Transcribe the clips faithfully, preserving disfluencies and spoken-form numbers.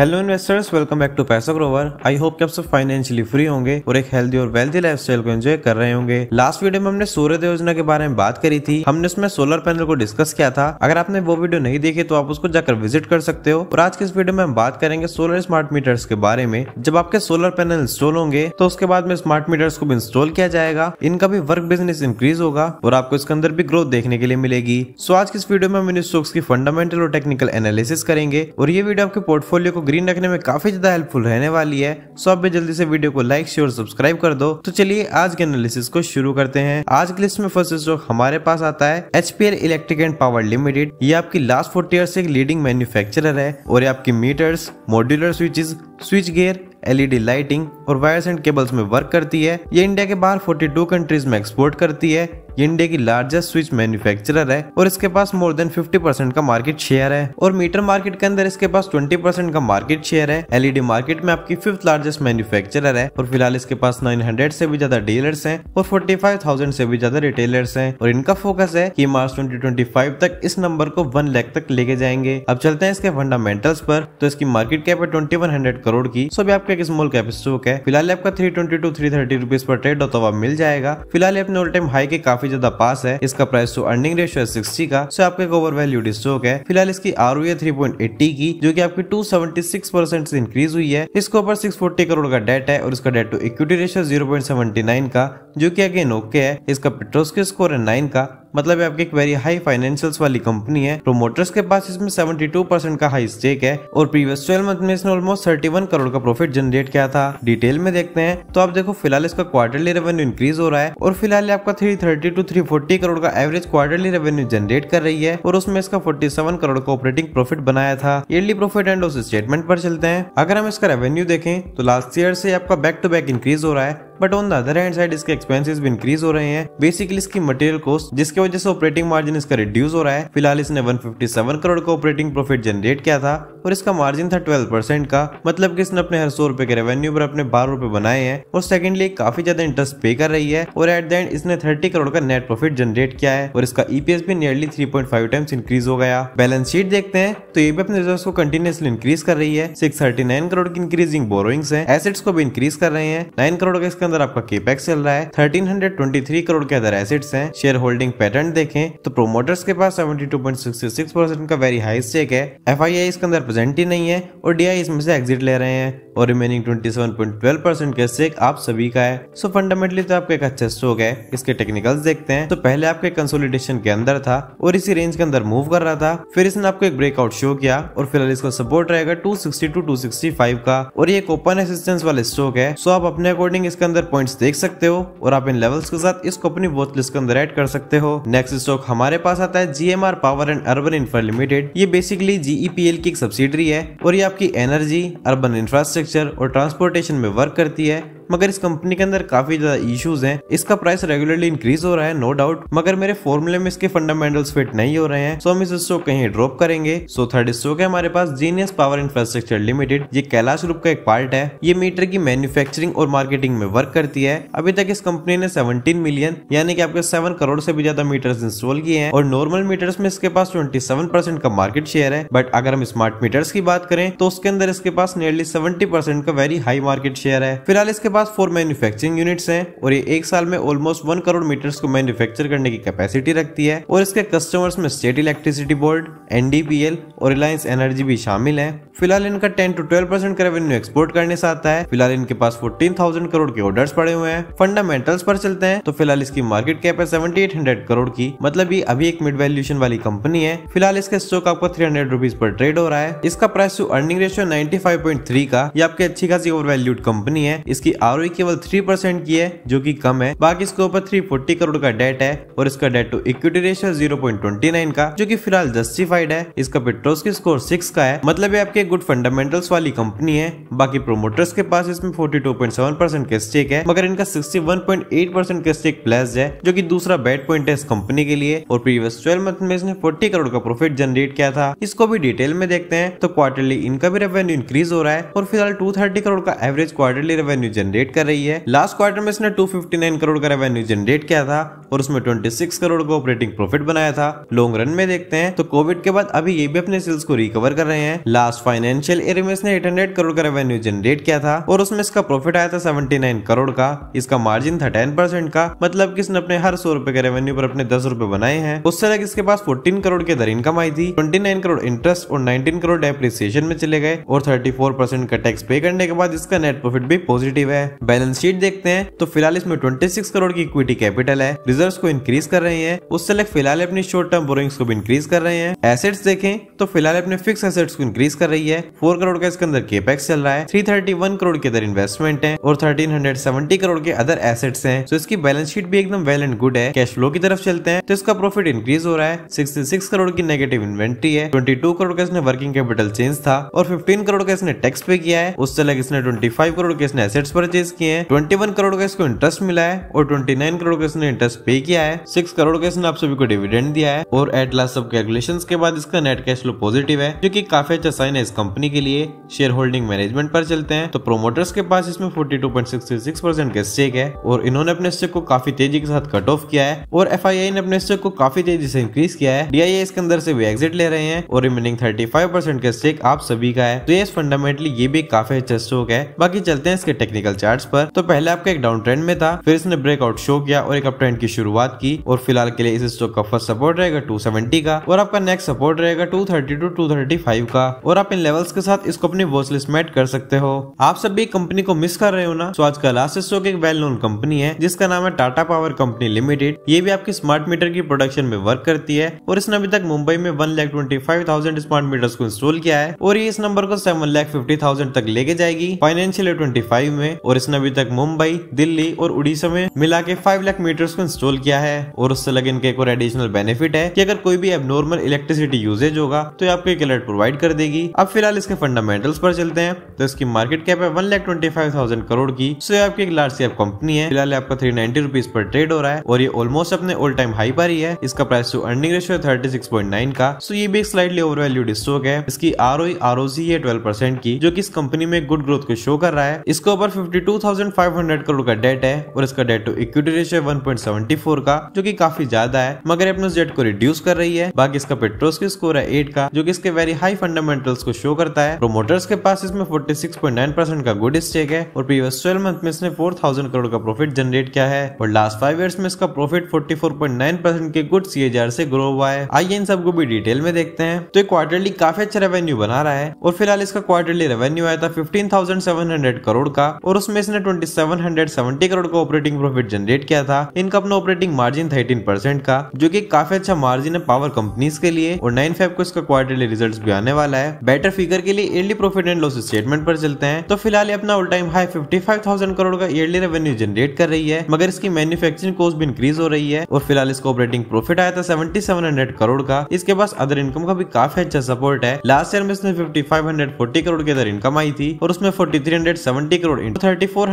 Hello investors, welcome back to Paisa Grover. I hope कि आप सब फाइनेंशियली फ्री होंगे और एक हेल्दी और वेल्दी लाइफस्टाइल को एंजॉय कर रहे होंगे। लास्ट वीडियो में हमने सूर्योदय योजना के बारे में बात करी थी, हमने उसमें सोलर पैनल को डिस्कस किया था। अगर आपने वो वीडियो नहीं देखी तो आप उसको जाकर विजिट कर सकते हो। और आज के इस वीडियो में हम बात करेंगे सोलर स्मार्ट मीटर्स के बारे में। जब आपके सोलर पैनल इंस्टॉल होंगे तो उसके बाद में स्मार्ट मीटर्स को भी इंस्टॉल किया जाएगा, इनका भी वर्क बिजनेस इंक्रीज होगा और आपको इसके अंदर भी ग्रोथ देखने के लिए मिलेगी। सो आज की इस वीडियो में हम इन स्टॉक्स की फंडामेंटल और टेक्निकल एनालिसिस करेंगे और ये वीडियो आपके पोर्टफोलियो को ग्रीन रखने में काफी ज्यादा हेल्पफुल रहने वाली है। सो आप भी जल्दी से वीडियो को लाइक शेयर सब्सक्राइब कर दो। तो चलिए आज के एनालिसिस को शुरू करते हैं। आज की लिस्ट में फर्स्ट स्टॉक हमारे पास आता है H P L Electric and power limited. ये आपकी लास्ट फोर्टी ईयर से एक लीडिंग मैन्युफैक्चरर है और ये आपकी meters, modular switches, switch gear, L E D lighting और वायर्स एंड केबल्स में वर्क करती है। ये इंडिया के बाहर बयालीस कंट्रीज में एक्सपोर्ट करती है। ये इंडिया की लार्जेस्ट स्विच मैन्युफैक्चरर है और इसके पास मोर देन पचास परसेंट का मार्केट शेयर है। और मीटर मार्केट के अंदर इसके पास बीस परसेंट का मार्केट शेयर है। एल ई डी मार्केट में आपकी फिफ्थ लार्जेस्ट मैन्युफैक्चरर है और फिलहाल इसके पास नौ सौ से भी ज्यादा डीलर्स हैं और पैंतालीस हज़ार से भी ज्यादा रिटेलर्स हैं। और इनका फोकस है कि मार्च दो हज़ार पच्चीस तक इस नंबर को वन लाख तक लेके जाएंगे। अब चलते हैं इसके फंडामेंटल्स पर। तो इसकी मार्केट कैप है इक्कीस सौ करोड़ की। सो भी आपका एक स्मॉल कैप स्टॉक है। फिलहाल आपका three twenty two three thirty rupees पर ट्रेड होता हुआ मिल जाएगा। फिलहाल अपने ऑल टाइम हाई के काफी ज्यादा पास है। इसका प्राइस टू अर्निंग रेशियो है साठ का। सो आपका एक ओवर वैल्यूड स्टॉक है। फिलहाल इसकी आरओई है तीन पॉइंट अस्सी की, जो कि आपकी दो सौ छिहत्तर परसेंट से इंक्रीज हुई है। इसके ऊपर छह सौ चालीस करोड़ का डेट है और इसका debt to equity ratio zero point seven nine का, जो कि अगेन ओके है। इसका पेट्रोस्की स्कोर है नाइन का, मतलब आपकी एक वेरी हाई फाइनेंशियल्स वाली कंपनी है। प्रोमोटर्स के पास इसमें बहत्तर परसेंट का हाई स्टेक है और प्रीवियस ट्वेल्व मंथ में इसने ऑलमोस्ट इकतीस करोड़ का प्रॉफिट जनरेट किया था। डिटेल में देखते हैं तो आप देखो फिलहाल इसका क्वार्टरली रेवेन्यू इंक्रीज हो रहा है और फिलहाल आपका तीन सौ तीस टू तीन सौ चालीस करोड़ का एवरेज क्वार्टरली रेवेन्यू जनरेट कर रही है और उसमें इसका सैंतालीस करोड़ का ऑपरेटिंग प्रॉफिट बनाया था। Yearly profit and loss statement पर चलते हैं। अगर हम इसका रेवेन्यू देखें तो लास्ट ईयर से आपका बैक टू बैक इंक्रीज हो रहा है, but on the other hand side इसके एक्सपेंसेस भी इंक्रीज हो रहे हैं। बेसिकली इसकी मटेरियल कॉस्ट, जिसकी वजह से ऑपरेटिंग मार्जिन इसका रिड्यूस हो रहा है। फिलहाल इसने एक सौ सत्तावन करोड़ का ऑपरेटिंग प्रॉफिट जनरेट किया था और इसका मार्जिन था बारह परसेंट का, मतलब कि इसने अपने हर सौ रुपए के रेवेन्यू पर अपने बारह रुपए बनाए हैं। और सेकंडली काफी ज्यादा इंटरेस्ट पे कर रही है और एट द एंड इसने तीस करोड़ का नेट प्रॉफिट जनरेट किया है और इसका ई पी एस भी नियरली तीन पॉइंट फाइव टाइम्स इंक्रीज हो गया। बैलेंस शीट देखते हैं तो ये भी अपने रिजर्व्स को कंटिन्यूअसली इंक्रीज कर रही है। छह सौ उनतालीस करोड़ की इंक्रीजिंग बोरोइंग्स है, एसेट्स को भी इंक्रीज कर रहे हैं। नौ करोड़ का इसके अंदर आपका केपेक्स चल रहा है। तेरह सौ तेईस करोड़ के अंदर एसेट्स हैं। शेयर होल्डिंग पैटर्न देखें तो प्रोमोटर्स के पास बहत्तर पॉइंट छियासठ परसेंट का वेरी हाई स्टेक है। एफ आई आई इसके अंदर प्रेजेंट ही नहीं है और डी आई इसमें से एग्जिट ले रहे हैं और रिमेनिंग सत्ताईस पॉइंट एक दो परसेंट का स्टेक आप सभी का है। सो फंडामेंटली तो आपका एक अच्छा स्टॉक है। इसके टेक्निकल्स देखते हैं तो पहले आपके कंसोलिडेशन के अंदर था और इसी रेंज के अंदर मूव कर रहा था, फिर इसने आपको एक ब्रेकआउट शो किया और फिलहाल इसका सपोर्ट रहेगा दो सौ साठ टू दो सौ पैंसठ का और ये एक ओपन रेजिस्टेंस वाला स्टॉक है। सो आप अपने अकॉर्डिंग इसके अंदर पॉइंट्स देख सकते हो और आप इन लेवल्स के साथ इसको अपनी वॉच लिस्ट के अंदर ऐड कर सकते हो। नेक्स्ट स्टॉक हमारे पास आता है G M R power and urban infra limited. ये basically G E P L की एक सब्सिडरी है और ये आपकी एनर्जी, अर्बन इंफ्रास्ट्रक्चर और ट्रांसपोर्टेशन में वर्क करती है। मगर इस कंपनी के अंदर काफी ज्यादा इश्यूज हैं। इसका प्राइस रेगुलरली इंक्रीज हो रहा है नो डाउट, मगर मेरे फॉर्मूले में इसके फंडामेंटल्स फिट नहीं हो रहे हैं। सो हम इस स्टॉक कहीं ड्रॉप करेंगे। सो थर्ड स्टॉक है हमारे पास जीनियस पावर इंफ्रास्ट्रक्चर लिमिटेड। ये कैलाश ग्रुप का एक पार्ट है। ये मीटर की मैन्युफैक्चरिंग और मार्केटिंग में वर्क करती है। अभी तक इस कंपनी ने सेवनटीन मिलियन यानी कि आपके सेवन करोड़ से भी ज्यादा मीटर्स इंस्टॉल किए हैं और नॉर्मल मीटर्स में इसके पास ट्वेंटी सेवन परसेंट का मार्केट शेयर है। बट अगर हम स्मार्ट मीटर्स की बात करें तो उसके अंदर इसके पास नियरली सेवेंटी परसेंट का वेरी हाई मार्केट शेयर है। फिलहाल इसके पास फोर मैन्युफैक्चरिंग यूनिट्स हैं और ये एक साल में ऑलमोस्ट वन करोड़ मीटर्स को मैन्युफैक्चर करने की कैपेसिटी रखती है और इसके कस्टमर्स में state electricity board, N D P L और रिलायंस एनर्जी भी शामिल है। फिलहाल इनका टेन टू ट्वेल्व परसेंट का रेवेन्यू एक्सपोर्ट करने से आता है। फिलहाल इनके पास चौदह हज़ार करोड़ के ऑर्डर्स पड़े हुए हैं। फंडामेंटल्स पर चलते हैं तो फिलहाल इसकी मार्केट कैप है अठहत्तर सौ करोड़ की, मतलब ये अभी एक मिड वैल्यूएशन वाली कंपनी है। फिलहाल इसका स्टॉक आपको तीन सौ रुपीस पर ट्रेड हो रहा है। इसका प्राइस टू अर्निंग रेशियो पचानवे पॉइंट तीन का। ये आपकी अच्छी खासी ओवर वैल्यूड कंपनी है। इसकी आरओई केवल तीन परसेंट की है, जो की कम है। बाकी इसके ऊपर तीन सौ चालीस करोड़ का डेट है और इसका debt to equity ratio zero point दो नौ का, जो की फिलहाल जस्टिफाइड है। इसका पेट्रोस्की स्कोर छह का है, मतलब ये आपके गुड फंडामेंटल्स वाली कंपनी है। बाकी प्रोमोटर्स के पास इसमें बयालीस पॉइंट सात परसेंट का स्टेक है, मगर इनका इकसठ पॉइंट आठ परसेंट का स्टेक प्लस है, जो कि दूसरा बैड पॉइंट है इस कंपनी के लिए। और प्रीवियस ट्वेल्व मंथ में इसने चालीस करोड़ का प्रॉफिट जनरेट किया था। इसको भी डिटेल में देखते हैं तो क्वार्टरली इनका भी रेवेन्यू इंक्रीज हो रहा है और फिलहाल दो सौ तीस करोड़ का average quarterly revenue generate generate कर रही है। लास्ट क्वार्टर में इसने दो सौ उनसठ करोड़ का रेवेन्यू जनरेट किया था और उसमें छब्बीस करोड़ का ऑपरेटिंग प्रॉफिट बनाया था। लॉन्ग रन में देखते हैं तो कोविड के बाद अभी ये भी अपने सेल्स को रिकवर कर रहे हैं। लास्ट फाइनेंशियल ईयर में इसने आठ सौ करोड़ का रेवेन्यू जनरेट किया था और उसमें इसका प्रॉफिट आया था उन्यासी करोड़ का। इसका मार्जिन था दस परसेंट का, मतलब कि इसने अपने हर सौ रुपए के रेवेन्यू पर अपने दस रुपए बनाए हैं। उससे अलग इसके पास चौदह करोड़ के दर इनकम आई थी, उनतीस करोड़ इंटरेस्ट और उन्नीस करोड़ डेप्रिसिएशन में चले गए और चौंतीस परसेंट का टैक्स पे करने के बाद इसका नेट प्रॉफिट भी पॉजिटिव है। बैलेंस शीट देखते हैं तो फिलहाल इसमें छब्बीस करोड़ की इक्विटी कैपिटल है, रिजर्व्स को इंक्रीज कर रहे हैं। उससे अलग फिलहाल अपनी शॉर्ट टर्म बोरिंग्स को भी इंक्रीज कर रहे हैं। एसेट्स देखें तो फिलहाल अपने फिक्स एसेट्स को इंक्रीज कर रही है। चार करोड़ का इसके अंदर केपेक्स चल रहा है, तीन सौ इकतीस करोड़ के अंदर इन्वेस्टमेंट है और तेरह सौ सत्तर करोड़ के अदर एसेट्स हैं। तो इसकी बैलेंस शीट भी एकदम वेल एंड गुड है। कैश फ्लो की तरफ चलते हैं तो इसका प्रॉफिट इंक्रीज हो रहा है। छियासठ करोड़ की नेगेटिव इन्वेंट्री है, बाईस करोड़ का इसने वर्किंग कैपिटल चेंज था और पंद्रह करोड़ का इसने टैक्स पे किया है। उससे अलग इसने पच्चीस करोड़ के इसने एसेट्स परचेज किए हैं, इक्कीस करोड़ का इसको इंटरेस्ट मिला है और उनतीस करोड़ का इसने इंटरेस्ट पे किया है। छह करोड़ का इसने आप सभी को डिविडेंड दिया है और एट लास्ट सब कैलकुलेशंस के बाद इसका नेट कैश फ्लो पॉजिटिव है, जो कि काफी अच्छा साइन है इस कंपनी के लिए। शेयर होल्डिंग मैनेजमेंट पर चलते हैं तो प्रोमोटर्स के पास इसमें बयालीस पॉइंट छह छह परसेंट का स्टेक है और इन्होंने अपने स्टेक को काफी तेजी के साथ कट ऑफ किया है और एफआईआई ने अपने स्टेक को काफी तेजी से इंक्रीज किया है। डीआईआई इसके अंदर से भी एग्जिट ले रहे हैं और रिमेनिंग पैंतीस परसेंट का स्टेक आप सभी का है। तो ये फंडामेंटली ये भी काफी अच्छा स्टॉक है। बाकी चलते हैं इसके टेक्निकल चार्ट्स पर तो पहले आपका एक डाउन ट्रेंड में था, फिर इसने ब्रेकआउट शो किया और एक अप ट्रेंड की शुरुआत की और फिलहाल के लिए इस स्टॉक का फर्स्ट सपोर्ट रहेगा दो सौ सत्तर का और आपका नेक्स्ट सपोर्ट रहेगा दो सौ बत्तीस टू दो सौ पैंतीस का और आप इन लेवल्स के साथ इसको अपनी वॉच लिस्ट में ऐड कर सकते हो। आप सब भी कंपनी को मिस कर रहे हो ना, तो आज कलाश स्टॉक एक वेल नोन कंपनी है जिसका नाम है टाटा पावर कंपनी लिमिटेड। ये भी आपकी स्मार्ट मीटर की प्रोडक्शन में वर्क करती है और इसने अभी तक मुंबई में one lakh twenty five thousand smart meters को इंस्टॉल किया है और ये इस नंबर को सेवन लाख फिफ्टी थाउजेंड तक लेके जाएगी फाइनेंशियल ईयर पच्चीस में। और इसने अभी तक मुंबई, दिल्ली और उड़ीसा में मिला के फाइव लाख मीटर्स को इंस्टॉल किया है। और उससे लगे इनके एक और एडिशनल बेनिफिट है कि अगर कोई भी एबनॉर्मल इलेक्ट्रिसिटी यूजेज होगा तो ये आपको एक अलर्ट प्रोवाइड कर देगी। अब फिलहाल इसके फंडामेंटल्स पर चलते हैं तो इसकी मार्केट कैप है one lakh twenty five thousand crore की। सो ये आपकी एक लार्ज कैप कंपनी है। फिलहाल आपका थ्री नाइन्टी रुपीज पर ट्रेड हो रहा है और ये ऑलमोस्ट अपने ऑल टाइम हाई पर ही है। इसका price to earning ratio thirty six point nine का। सो ये भी एक स्लाइटली ओवर वैल्यूड स्टॉक है। इसकी आरओई आरओसी है बारह परसेंट की, जो कि इस कंपनी में गुड ग्रोथ को शो कर रहा है। इसके ऊपर बावन हज़ार पाँच सौ करोड़ का डेट है और इसका debt to equity ratio one point seven four का, जो कि काफी ज्यादा है, मगर अपने उस डेट को रिड्यूस कर रही है। बाकी इसका पेट्रोस की स्कोर है आठ का, जो कि इसके वेरी हाई फंडामेंटल्स को शो करता है। प्रोमोटर्स के पास इसमें छियालीस पॉइंट नौ परसेंट का गुड स्टेक है और प्रीवियस ट्वेल्व मंथ में इसने चार हज़ार करोड़ का प्रॉफिट जनरेट किया है और लास्ट फाइव इयर्स में इसका प्रॉफिट चौवालीस पॉइंट नौ परसेंट के गुड सीएजीआर से ग्रो हुआ है। आइए इन सबको भी डिटेल में देखते हैं। तो क्वार्टरली काफी अच्छा रेवेन्यू बना रहा है और फिलहाल इसका क्वार्टरली रेवेन्यू आया था पंद्रह हज़ार सात सौ करोड़ का और उसमें इसने दो हज़ार सात सौ सत्तर करोड़ का ऑपरेटिंग प्रॉफिट जनरेट किया था। इनका अपना ऑपरेटिंग मार्जिन था अठारह परसेंट का, जो कि काफी अच्छा मार्जिन है पावर कंपनीज के लिए। और नौ फेब को इसका क्वार्टरली रिजल्ट्स भी आने वाला है। बेटर फिगर के लिए yearly profit and loss statement पर चलते हैं तो फिलहाल अपना ऑल टाइम हाई पचपन हज़ार करोड़ का ईयरली रेवेन्यू जनरेट कर रही है, मगर इसकी मैन्युफैक्चरिंग कॉस्ट भी इंक्रीज हो रही है। और फिलहाल इसका ऑपरेटिंग प्रॉफिट आया था सत्तर हज़ार सात सौ करोड़ का। इसके पास अदर इनकम का भी काफी अच्छा सपोर्ट है। लास्ट ईयर में इसने पचपन सौ चालीस करोड़ के अंदर इनकम आई थी और उसमें तैंतालीस सौ सत्तर करोड़ चौंतीस सौ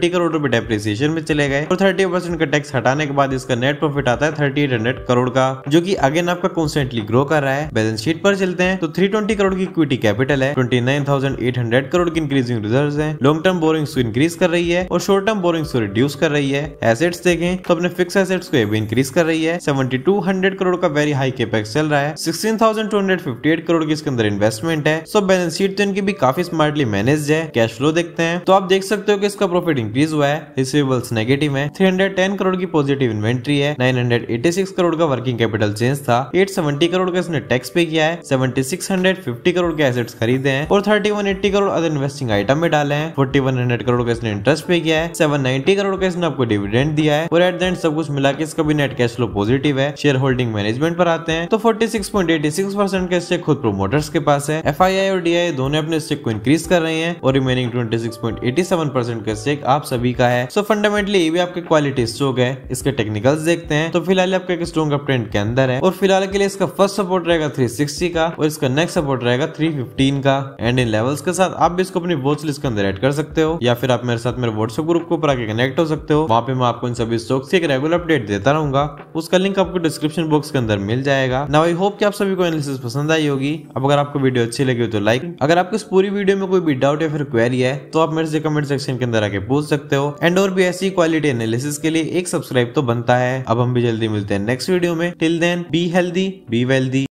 तीस करोड़ रुपए डेप्रिसिएशन में चले गए और तीस परसेंट का टैक्स हटाने के बाद इसका नेट प्रॉफिट आता है अड़तीस सौ करोड़ का, जो कि अगेन आपका कांस्टेंटली ग्रो कर रहा है। बैलेंस शीट पर चलते हैं तो तीन सौ बीस करोड़ की इक्विटी कैपिटल है, उनतीस हज़ार आठ सौ करोड़ की इंक्रीजिंग रिजर्व्स हैं, लॉन्ग टर्म बोरिंग्स को इंक्रीज कर रही है और शॉर्ट टर्म बोरिंग्स को रिड्यूस कर रही है। एसेट्स देखें तो अपने फिक्स एसेट्स को भी इंक्रीज कर रही है। बहत्तर सौ करोड़ का वेरी हाई कैपेक्स चल रहा है, सोलह हज़ार दो सौ अट्ठावन करोड़ की इसके अंदर इन्वेस्टमेंट है। सो बैलेंस शीट तो इनकी भी काफी स्मार्टली मैनेज है। कैश फ्लो देखते हैं तो आप देख सकते हो कि इसका प्रॉफिट इंक्रीज हुआ है। रिसीवेबल्स नेगेटिव है, तीन सौ दस करोड़ की पॉजिटिव इन्वेंट्री है, नौ सौ छियासी करोड़ का वर्किंग कैपिटल चेंज था, आठ सौ सत्तर करोड़ का इसने टैक्स पे किया है, छिहत्तर सौ पचास करोड़ के एसेट्स खरीदे हैं और इकतीस सौ अस्सी करोड़ अदर इन्वेस्टिंग आइटम में डाले हैं, इकतालीस सौ करोड़ का इसने इंटरेस्ट पे किया है, सात सौ नब्बे करोड़ का इसने आपको डिविडेंड दिया है और एट द एंड सब कुछ मिला के इसका भी नेट कैश फ्लो पॉजिटिव है। शेयर होल्डिंग मैनेजमेंट पर आते हैं तो छियालीस पॉइंट छियासी परसेंट का स्टेक खुद प्रोमोटर्स के पास है। एफआईआई और डीआईआई दोनों अपने स्टेक को इंक्रीज कर रहे हैं और रिमेनिंग छब्बीस पॉइंट सत्तासी परसेंट का स्टेक आप सभी का है। सो फंडामेंटली ये भी आपके क्वालिटी स्टॉक है। इसके टेक्निकल्स देखते हैं तो फिलहाल आपका एक स्ट्रॉन्ग अपट्रेंड के अंदर है और फिलहाल के लिए इसका फर्स्ट सपोर्ट रहेगा तीन सौ साठ का और इसका नेक्स्ट सपोर्ट रहेगा तीन सौ पंद्रह का। एंड इन लेवल्स के साथ आप भी इसको अपनी वॉच लिस्ट के अंदर ऐड कर सकते हो या फिर आप मेरे साथ मेरे व्हाट्सएप ग्रुप को पर आके कनेक्ट हो सकते हो। वहाँ पे मैं आपको इन सभी स्टॉक्स की एक रेगुलर अपडेट देता रहूंगा, उसका लिंक आपको डिस्क्रिप्शन बॉक्स के अंदर मिल जाएगा। नाउ आई होप कि आप सभी को एनालिसिस पसंद आई होगी। अब अगर आपको वीडियो अच्छी लगी हो तो लाइक, अगर आपको इस पूरी वीडियो में कोई भी डाउट या फिर क्वेरी है तो आप मेरे से कमेंट सेक्शन के अंदर आके पूछ सकते हो। एंड और भी ऐसी क्वालिटी एनालिसिस के लिए एक सब्सक्राइब तो बनता है। अब हम भी जल्दी मिलते हैं नेक्स्ट वीडियो में। Till then be healthy, be wealthy.